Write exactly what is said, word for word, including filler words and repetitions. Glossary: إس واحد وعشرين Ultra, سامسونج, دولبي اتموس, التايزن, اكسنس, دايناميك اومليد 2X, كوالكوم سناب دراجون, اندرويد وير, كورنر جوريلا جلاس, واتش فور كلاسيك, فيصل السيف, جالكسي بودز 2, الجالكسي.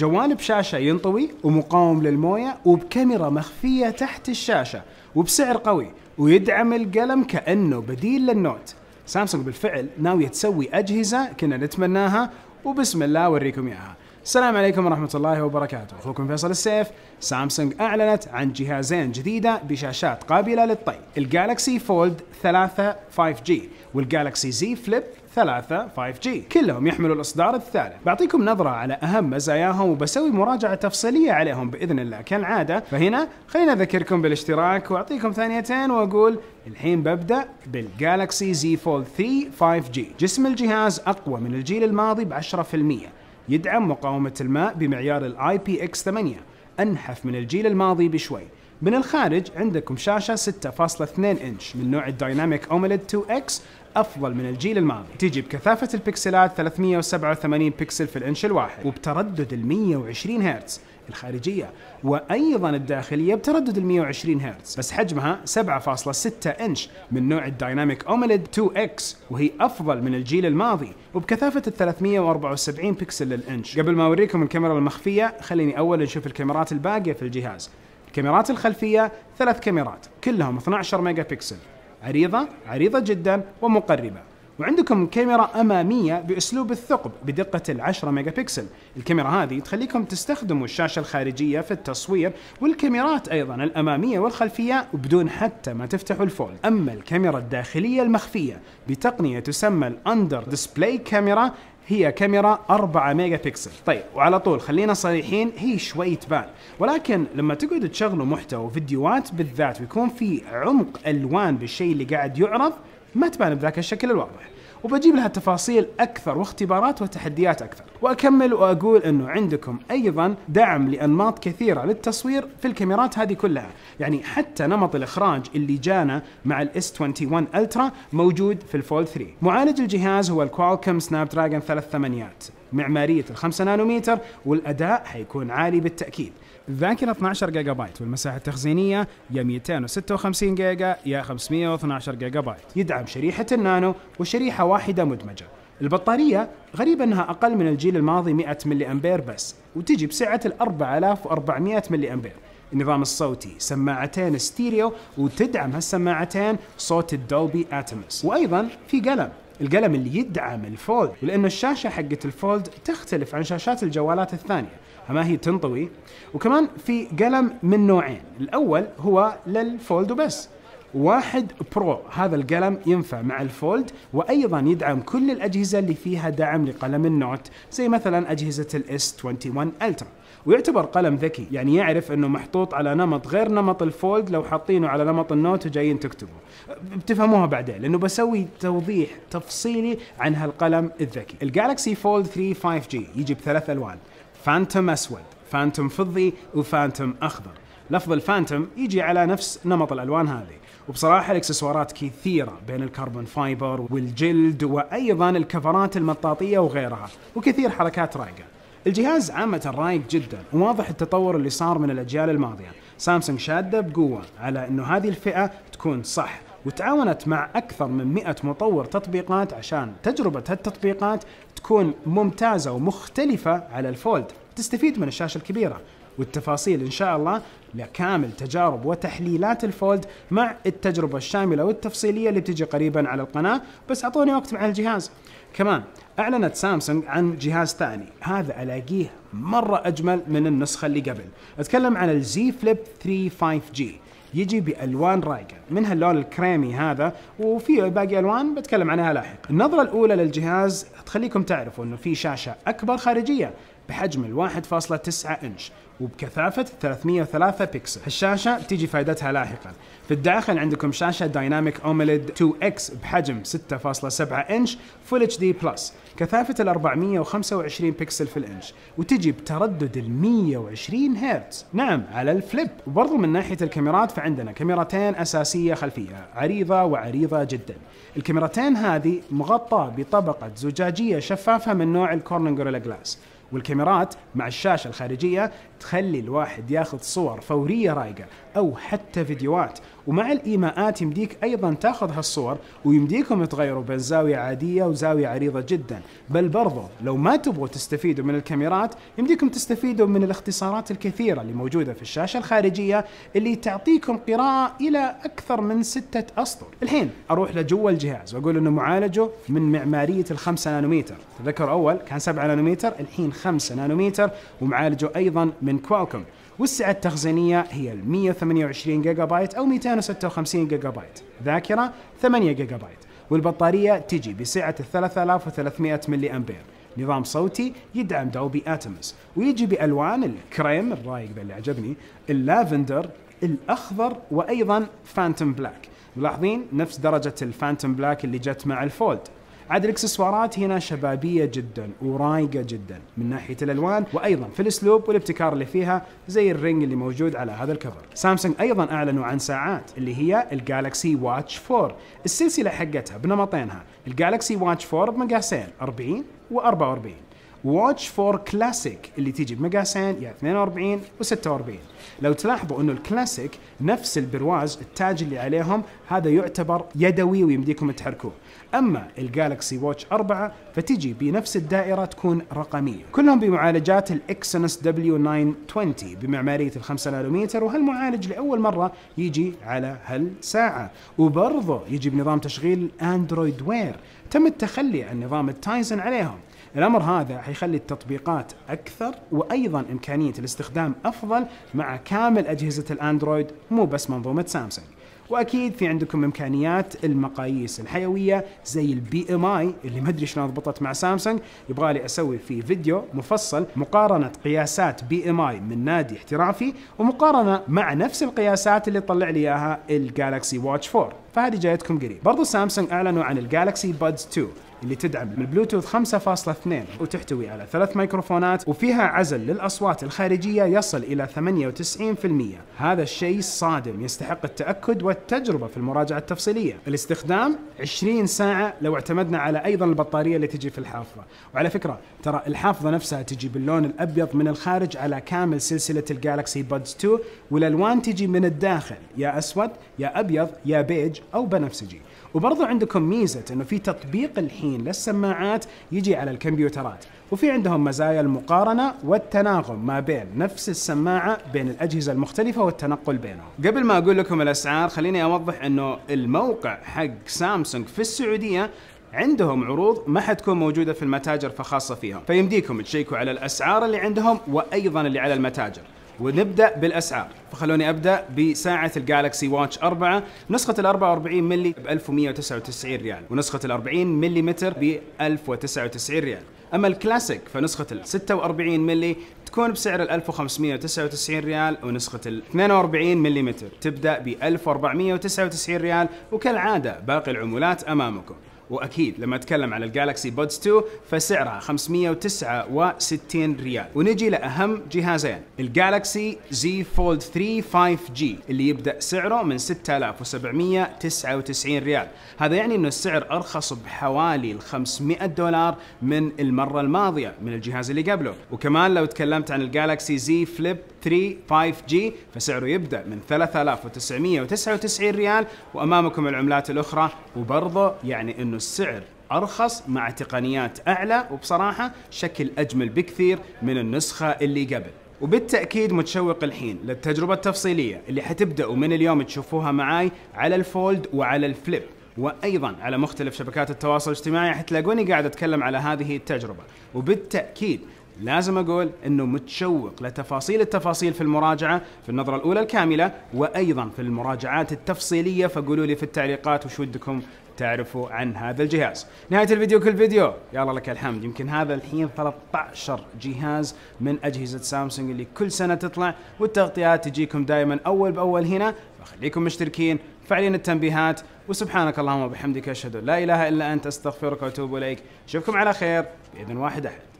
جوانب شاشة ينطوي ومقاوم للموية وبكاميرا مخفية تحت الشاشة وبسعر قوي ويدعم القلم كأنه بديل للنوت. سامسونج بالفعل ناوية تسوي أجهزة كنا نتمناها وبسم الله أوريكم إياها. السلام عليكم ورحمة الله وبركاته، أخوكم فيصل السيف. سامسونج أعلنت عن جهازين جديدة بشاشات قابلة للطي، الجالكسي فولد ثلاثة فايف جي والجالكسي زي فليب ثلاثة فايف جي، كلهم يحملوا الإصدار الثالث. بعطيكم نظرة على أهم مزاياهم وبسوي مراجعة تفصيلية عليهم بإذن الله كالعادة، فهنا خلينا أذكركم بالاشتراك وأعطيكم ثانيتين وأقول الحين ببدأ بالجالكسي زي فولد ثلاثة فايف جي. جسم الجهاز أقوى من الجيل الماضي ب عشرة بالمئة، يدعم مقاومة الماء بمعيار ال آي بي إكس ثمانية، أنحف من الجيل الماضي بشوي. من الخارج عندكم شاشة ستة فاصلة اثنين إنش من نوع الدايناميك اومليد تو إكس، أفضل من الجيل الماضي. تيجي بكثافة البكسلات ثلاثمئة وسبعة وثمانين بكسل في الإنش الواحد وبتردد ال مئة وعشرين هرتز الخارجية، وأيضا الداخلية بتردد ال مئة وعشرين هرتز، بس حجمها سبعة فاصلة ستة إنش من نوع الدايناميك اومليد تو إكس، وهي أفضل من الجيل الماضي وبكثافة ال ثلاثمئة وأربعة وسبعين بكسل للإنش. قبل ما أوريكم الكاميرا المخفية خليني أول نشوف الكاميرات الباقية في الجهاز. الكاميرات الخلفية ثلاث كاميرات كلهم اثني عشر ميجا بكسل، عريضة عريضة جدا ومقربة، وعندكم كاميرا أمامية بأسلوب الثقب بدقة العشرة ميجا بكسل. الكاميرا هذه تخليكم تستخدموا الشاشة الخارجية في التصوير، والكاميرات أيضا الأمامية والخلفية بدون حتى ما تفتحوا الفولد. أما الكاميرا الداخلية المخفية بتقنية تسمى الاندر ديسبلي كاميرا، هي كاميرا أربعة ميجا بكسل. طيب وعلى طول خلينا صريحين، هي شوي تبان، ولكن لما تقعدوا تشغلوا محتوى فيديوهات بالذات ويكون في عمق ألوان بالشيء اللي قاعد يعرض ما تبان بذاك الشكل الواضح، وبجيب لها تفاصيل أكثر واختبارات وتحديات أكثر. وأكمل وأقول أنه عندكم أيضا دعم لأنماط كثيرة للتصوير في الكاميرات هذه كلها، يعني حتى نمط الإخراج اللي جانا مع ال إس واحد وعشرين Ultra موجود في الفولد ثلاثة. معالج الجهاز هو الكوالكوم سناب دراجون ثلاث ثمانينات، معمارية الخمسة نانومتر، والأداء حيكون عالي بالتأكيد. الذاكرة اثني عشر جيجا بايت، والمساحة التخزينية يا مئتين وستة وخمسين جيجا يا خمسمئة واثني عشر جيجا بايت. يدعم شريحة النانو وشريحة واحدة مدمجة. البطارية غريبة أنها أقل من الجيل الماضي مئة ملي أمبير بس، وتجي بسعة ال أربعة آلاف وأربعمئة ملي أمبير. النظام الصوتي سماعتين ستيريو، وتدعم هالسماعتين صوت الدولبي اتموس، وأيضا في قلم، القلم اللي يدعم الفولد، لأن الشاشة حقت الفولد تختلف عن شاشات الجوالات الثانية، ما هي تنطوي. وكمان في قلم من نوعين، الأول هو للفولد وبس، واحد برو، هذا القلم ينفع مع الفولد، وأيضا يدعم كل الأجهزة اللي فيها دعم لقلم النوت زي مثلا أجهزة ال إس واحد وعشرين Ultra، ويعتبر قلم ذكي، يعني يعرف أنه محطوط على نمط غير نمط الفولد لو حاطينه على نمط النوت وجايين تكتبوا. بتفهموها بعدين لأنه بسوي توضيح تفصيلي عن هالقلم الذكي. الجالكسي فولد ثلاثة فايف جي يجي بثلاث ألوان، فانتوم أسود، فانتوم فضي، وفانتوم أخضر. لفظ الفانتوم يجي على نفس نمط الألوان هذه. وبصراحة الاكسسوارات كثيرة بين الكربون فايبر والجلد، وأيضا الكفرات المطاطية وغيرها، وكثير حركات رايقة. الجهاز عامة رايق جدا، وواضح التطور اللي صار من الأجيال الماضية. سامسونج شادة بقوة على أنه هذه الفئة تكون صح، وتعاونت مع أكثر من مئة مطور تطبيقات عشان تجربة هالتطبيقات تكون ممتازة ومختلفة على الفولد، تستفيد من الشاشة الكبيرة. والتفاصيل إن شاء الله لكامل تجارب وتحليلات الفولد مع التجربة الشاملة والتفصيلية اللي بتجي قريبا على القناة، بس أعطوني وقت مع الجهاز. كمان أعلنت سامسونج عن جهاز ثاني، هذا ألاقيه مرة أجمل من النسخة اللي قبل. أتكلم عن الزي فليب ثلاثة فايف جي، يجي بألوان رايقة، منها اللون الكريمي هذا، وفي باقي ألوان بتكلم عنها لاحق. النظرة الأولى للجهاز تخليكم تعرفوا أنه في شاشة أكبر خارجية بحجم ال واحد فاصلة تسعة إنش وبكثافة ثلاثمئة وثلاثة بكسل. الشاشة بتيجي فائدتها لاحقا. في الداخل عندكم شاشة دايناميك اومليد تو إكس بحجم ستة فاصلة سبعة إنش فول اتش دي بلس، كثافة ال أربعمئة وخمسة وعشرين بكسل في الإنش، وتجي بتردد ال مئة وعشرين هرتز. نعم على الفليب. وبرضه من ناحية الكاميرات فعندنا كاميرتين أساسية خلفية، عريضة وعريضة جدا. الكاميرتين هذه مغطاة بطبقة زجاجية شفافة من نوع الكورنر جوريلا جلاس، والكاميرات مع الشاشة الخارجية تخلي الواحد ياخذ صور فورية رايقة أو حتى فيديوهات، ومع الإيماءات يمديك أيضا تاخذ هالصور ويمديكم تغيروا بين زاوية عادية وزاوية عريضة جدا، بل برضو لو ما تبغوا تستفيدوا من الكاميرات يمديكم تستفيدوا من الاختصارات الكثيرة اللي موجودة في الشاشة الخارجية اللي تعطيكم قراءة إلى أكثر من ستة أسطر. الحين أروح لجوا الجهاز وأقول إنه معالجه من معمارية الخمسة نانومتر، تذكر أول كان سبعة نانومتر الحين خمسة نانومتر، ومعالجه أيضا من كوالكوم، والسعة التخزينية هي مئة وثمانية وعشرين جيجا بايت أو مئتين وستة وخمسين جيجا بايت، ذاكرة ثمانية جيجا بايت، والبطارية تجي بسعة ثلاثة آلاف وثلاثمئة ملي أمبير، نظام صوتي يدعم دولبي اتموس، ويجي بألوان الكريم الرايق ذا اللي عجبني، اللافندر، الأخضر، وأيضا فانتوم بلاك. ملاحظين نفس درجة الفانتوم بلاك اللي جت مع الفولد. عاد الاكسسوارات هنا شبابية جدا ورايقة جدا من ناحية الألوان وأيضا في الأسلوب والابتكار اللي فيها زي الرينج اللي موجود على هذا الكفر. سامسونج أيضا أعلنوا عن ساعات اللي هي الجالكسي واتش أربعة، السلسلة حقتها بنمطينها، الجالكسي واتش أربعة بمقاسين أربعين وأربعة وأربعين، واتش فور كلاسيك اللي تيجي بمقاسين يا اثنين وأربعين وستة وأربعين. لو تلاحظوا انه الكلاسيك نفس البرواز التاج اللي عليهم هذا يعتبر يدوي ويمديكم تحركوه، اما الجالكسي واتش أربعة فتيجي بنفس الدائره تكون رقميه. كلهم بمعالجات الاكسنس دبليو تسعمئة وعشرين بمعماريه الخمسة نانومتر، وهالمعالج لاول مره يجي على هالساعه، وبرضه يجي بنظام تشغيل اندرويد وير، تم التخلي عن نظام التايزن عليهم. الأمر هذا حيخلي التطبيقات أكثر وأيضا إمكانية الاستخدام أفضل مع كامل أجهزة الأندرويد مو بس منظومة سامسونج. وأكيد في عندكم إمكانيات المقاييس الحيوية زي البي ام اي اللي ما أدري شلون ضبطت مع سامسونج، يبغالي أسوي فيه فيديو مفصل مقارنة قياسات بي ام اي من نادي احترافي ومقارنة مع نفس القياسات اللي طلع لي إياها الجالكسي واتش أربعة، فهذه جايتكم قريب. برضو سامسونج أعلنوا عن الجالكسي بودز اثنين اللي تدعم البلوتوث خمسة فاصلة اثنين وتحتوي على ثلاث ميكروفونات وفيها عزل للأصوات الخارجية يصل إلى ثمانية وتسعين بالمئة، هذا الشيء صادم يستحق التأكد والتجربة في المراجعة التفصيلية. الاستخدام عشرين ساعة لو اعتمدنا على أيضا البطارية اللي تجي في الحافظة، وعلى فكرة ترى الحافظة نفسها تجي باللون الأبيض من الخارج على كامل سلسلة الجالكسي بودز اثنين، والألوان تجي من الداخل يا أسود يا أبيض يا بيج أو بنفسجي. وبرضو عندكم ميزة انه في تطبيق الحين للسماعات يجي على الكمبيوترات، وفي عندهم مزايا المقارنة والتناغم ما بين نفس السماعة بين الأجهزة المختلفة والتنقل بينهم. قبل ما اقول لكم الأسعار خليني اوضح انه الموقع حق سامسونج في السعودية عندهم عروض ما حتكون موجودة في المتاجر فخاصة فيهم، فيمديكم تشيكوا على الأسعار اللي عندهم وايضا اللي على المتاجر. ونبدأ بالأسعار، فخلوني أبدأ بساعة الجالكسي واتش أربعة، نسخة ال أربعة وأربعين ملي ب ألف ومئة وتسعة وتسعين ريال، ونسخة ال أربعين ملم ب ألف وتسعة وتسعين ريال. أما الكلاسيك فنسخة ال ستة وأربعين ملي تكون بسعر ال ألف وخمسمئة وتسعة وتسعين ريال، ونسخة ال اثنين وأربعين ملم تبدأ ب ألف وأربعمئة وتسعة وتسعين ريال، وكالعادة باقي العمولات أمامكم. واكيد لما اتكلم على الجالكسي بودز اثنين فسعرها خمسمئة وتسعة وستين ريال. ونجي لاهم جهازين، الجالكسي زي فولد ثلاثة فايف جي اللي يبدا سعره من ستة آلاف وسبعمئة وتسعة وتسعين ريال، هذا يعني انه السعر ارخص بحوالي خمسمئة دولار من المره الماضيه من الجهاز اللي قبله. وكمان لو تكلمت عن الجالكسي زي فليب ثلاثة فايف جي فسعره يبدا من ثلاثة آلاف وتسعمئة وتسعة وتسعين ريال، وامامكم العملات الاخرى، وبرضه يعني انه السعر أرخص مع تقنيات أعلى وبصراحة شكل أجمل بكثير من النسخة اللي قبل. وبالتأكيد متشوق الحين للتجربة التفصيلية اللي حتبدأوا من اليوم تشوفوها معاي على الفولد وعلى الفليب، وأيضا على مختلف شبكات التواصل الاجتماعي حتلاقوني قاعد أتكلم على هذه التجربة. وبالتأكيد لازم أقول أنه متشوق لتفاصيل التفاصيل في المراجعة في النظرة الأولى الكاملة، وأيضا في المراجعات التفصيلية، فقولوا لي في التعليقات وش ودكم تعرفوا عن هذا الجهاز. نهاية الفيديو كل فيديو يلا لك الحمد، يمكن هذا الحين ثلاثة عشر جهاز من أجهزة سامسونج اللي كل سنة تطلع والتغطيات تجيكم دائما أول بأول هنا، فخليكم مشتركين فعلين التنبيهات، وسبحانك اللهم وبحمدك أشهد لا إله إلا أنت أستغفرك وأتوب إليك. أشوفكم على خير بإذن واحد أحد.